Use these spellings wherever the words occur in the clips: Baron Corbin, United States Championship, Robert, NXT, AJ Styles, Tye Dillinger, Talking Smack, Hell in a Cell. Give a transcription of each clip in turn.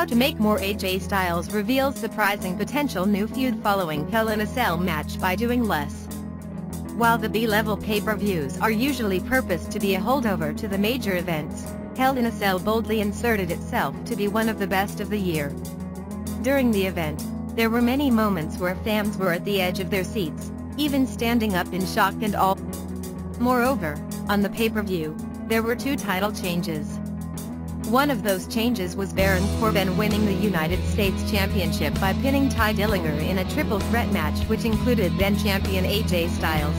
how to make more. AJ Styles reveals surprising potential new feud following Hell in a Cell match by doing less. While the B-level pay-per-views are usually purposed to be a holdover to the major events, Hell in a Cell boldly inserted itself to be one of the best of the year. During the event, there were many moments where fans were at the edge of their seats, even standing up in shock and awe. Moreover, on the pay-per-view, there were two title changes. One of those changes was Baron Corbin winning the United States Championship by pinning Tye Dillinger in a triple threat match which included then-champion AJ Styles.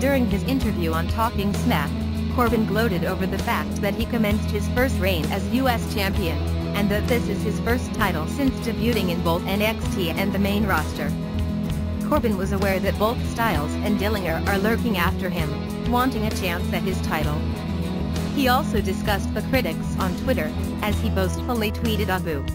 During his interview on Talking Smack, Corbin gloated over the fact that he commenced his first reign as U.S. champion, and that this is his first title since debuting in both NXT and the main roster. Corbin was aware that both Styles and Dillinger are lurking after him, wanting a chance at his title. He also discussed the critics on Twitter, as he boastfully tweeted, "Abu.